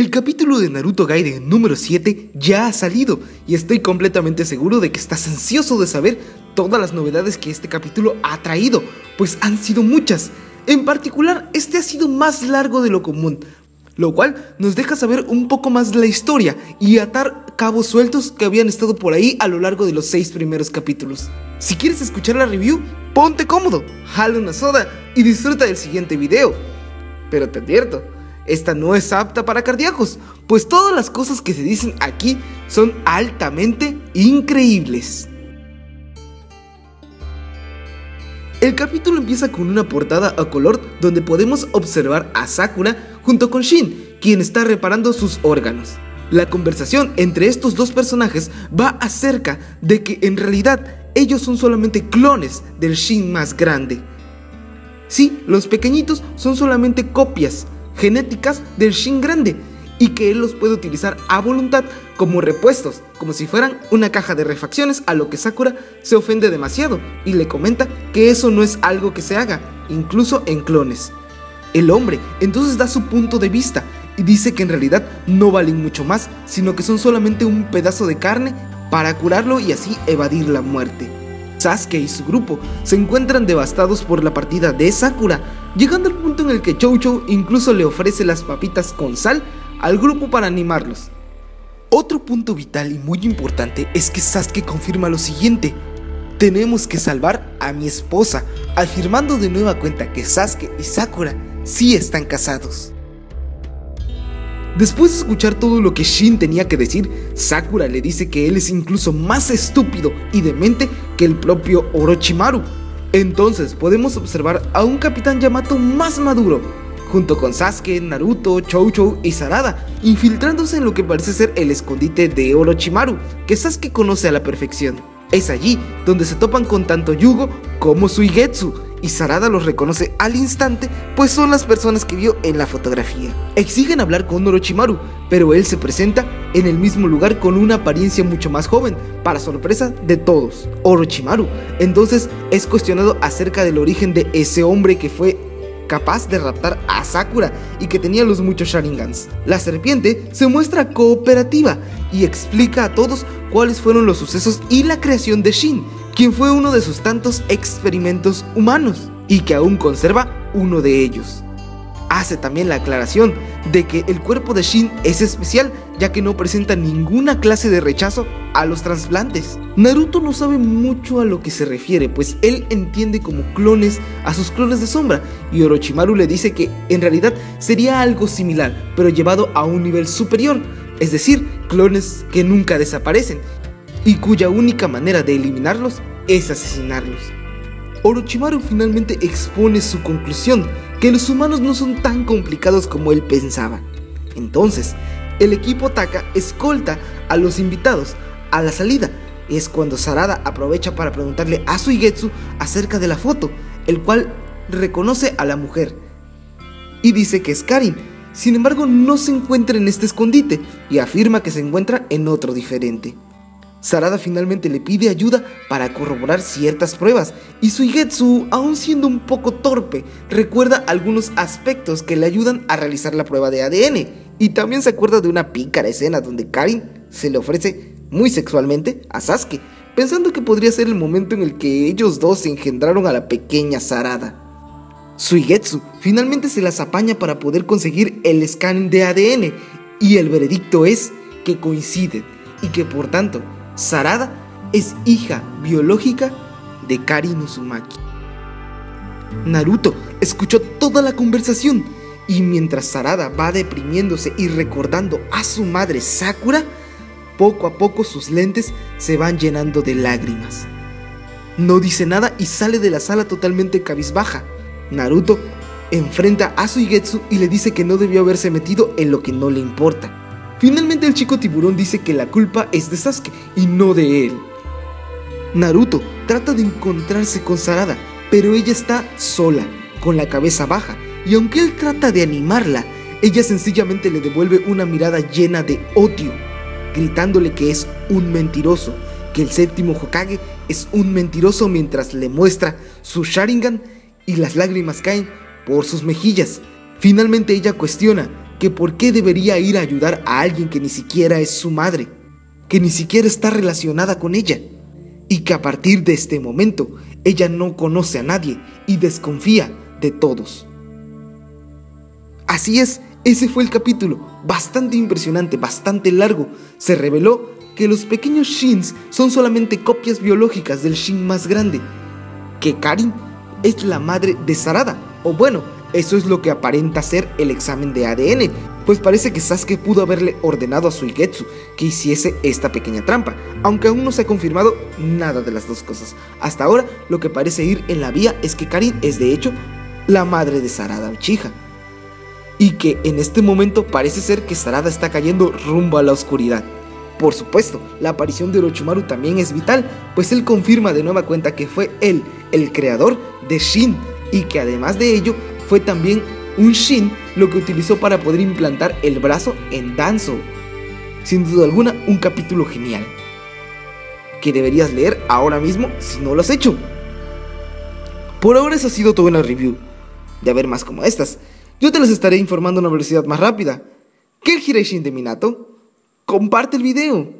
El capítulo de Naruto Gaiden número 7 ya ha salido y estoy completamente seguro de que estás ansioso de saber todas las novedades que este capítulo ha traído, pues han sido muchas. En particular, este ha sido más largo de lo común, lo cual nos deja saber un poco más de la historia y atar cabos sueltos que habían estado por ahí a lo largo de los 6 primeros capítulos. Si quieres escuchar la review, ponte cómodo, jala una soda y disfruta del siguiente video. Pero te advierto, esta no es apta para cardíacos, pues todas las cosas que se dicen aquí son altamente increíbles. El capítulo empieza con una portada a color donde podemos observar a Sakura junto con Shin, quien está reparando sus órganos. La conversación entre estos dos personajes va acerca de que en realidad ellos son solamente clones del Shin más grande. Sí, los pequeñitos son solamente copias genéticas del Shin grande y que él los puede utilizar a voluntad como repuestos, como si fueran una caja de refacciones, a lo que Sakura se ofende demasiado y le comenta que eso no es algo que se haga, incluso en clones. El hombre entonces da su punto de vista y dice que en realidad no valen mucho más, sino que son solamente un pedazo de carne para curarlo y así evadir la muerte. Sasuke y su grupo se encuentran devastados por la partida de Sakura, llegando al punto en el que Chou-Chou incluso le ofrece las papitas con sal al grupo para animarlos. Otro punto vital y muy importante es que Sasuke confirma lo siguiente: tenemos que salvar a mi esposa, afirmando de nueva cuenta que Sasuke y Sakura sí están casados. Después de escuchar todo lo que Shin tenía que decir, Sakura le dice que él es incluso más estúpido y demente que el propio Orochimaru. Entonces podemos observar a un capitán Yamato más maduro, junto con Sasuke, Naruto, Chou-Chou y Sarada, infiltrándose en lo que parece ser el escondite de Orochimaru, que Sasuke conoce a la perfección. Es allí donde se topan con tanto Jūgo como Suigetsu, y Sarada los reconoce al instante, pues son las personas que vio en la fotografía. Exigen hablar con Orochimaru, pero él se presenta en el mismo lugar con una apariencia mucho más joven, para sorpresa de todos. Orochimaru entonces es cuestionado acerca del origen de ese hombre que fue capaz de raptar a Sakura y que tenía los muchos Sharingans. La serpiente se muestra cooperativa y explica a todos cuáles fueron los sucesos y la creación de Shin, quien fue uno de sus tantos experimentos humanos y que aún conserva uno de ellos. Hace también la aclaración de que el cuerpo de Shin es especial, ya que no presenta ninguna clase de rechazo a los trasplantes. Naruto no sabe mucho a lo que se refiere, pues él entiende como clones a sus clones de sombra, y Orochimaru le dice que en realidad sería algo similar, pero llevado a un nivel superior, es decir, clones que nunca desaparecen y cuya única manera de eliminarlos es asesinarlos. Orochimaru finalmente expone su conclusión, que los humanos no son tan complicados como él pensaba. Entonces, el equipo Taka escolta a los invitados a la salida. Es cuando Sarada aprovecha para preguntarle a Suigetsu acerca de la foto, el cual reconoce a la mujer y dice que es Karin. Sin embargo, no se encuentra en este escondite y afirma que se encuentra en otro diferente. Sarada finalmente le pide ayuda para corroborar ciertas pruebas y Suigetsu, aún siendo un poco torpe, recuerda algunos aspectos que le ayudan a realizar la prueba de ADN, y también se acuerda de una pícara escena donde Karin se le ofrece muy sexualmente a Sasuke, pensando que podría ser el momento en el que ellos dos engendraron a la pequeña Sarada. Suigetsu finalmente se las apaña para poder conseguir el scan de ADN y el veredicto es que coinciden y que por tanto Sarada es hija biológica de Karin Uzumaki. Naruto escuchó toda la conversación y mientras Sarada va deprimiéndose y recordando a su madre Sakura, poco a poco sus lentes se van llenando de lágrimas. No dice nada y sale de la sala totalmente cabizbaja. Naruto enfrenta a Suigetsu y le dice que no debió haberse metido en lo que no le importa. Finalmente el chico tiburón dice que la culpa es de Sasuke y no de él. Naruto trata de encontrarse con Sarada, pero ella está sola, con la cabeza baja, y aunque él trata de animarla, ella sencillamente le devuelve una mirada llena de odio, gritándole que es un mentiroso, que el séptimo Hokage es un mentiroso mientras le muestra su Sharingan y las lágrimas caen por sus mejillas. Finalmente ella cuestiona que por qué debería ir a ayudar a alguien que ni siquiera es su madre, que ni siquiera está relacionada con ella, y que a partir de este momento ella no conoce a nadie y desconfía de todos. Así es, ese fue el capítulo, bastante impresionante, bastante largo. Se reveló que los pequeños Shins son solamente copias biológicas del Shin más grande, que Karin es la madre de Sarada, o bueno, eso es lo que aparenta ser el examen de ADN, pues parece que Sasuke pudo haberle ordenado a Suigetsu que hiciese esta pequeña trampa, aunque aún no se ha confirmado nada de las dos cosas. Hasta ahora, lo que parece ir en la vía es que Karin es de hecho la madre de Sarada Uchiha, y que en este momento parece ser que Sarada está cayendo rumbo a la oscuridad. Por supuesto, la aparición de Orochimaru también es vital, pues él confirma de nueva cuenta que fue él, el creador de Shin, y que además de ello, fue también un Shin lo que utilizó para poder implantar el brazo en Danzo. Sin duda alguna, un capítulo genial, que deberías leer ahora mismo si no lo has hecho. Por ahora eso ha sido todo en la review. De haber más como estas, yo te las estaré informando a una velocidad más rápida. ¿Qué el Jiraishin de Minato? Comparte el video.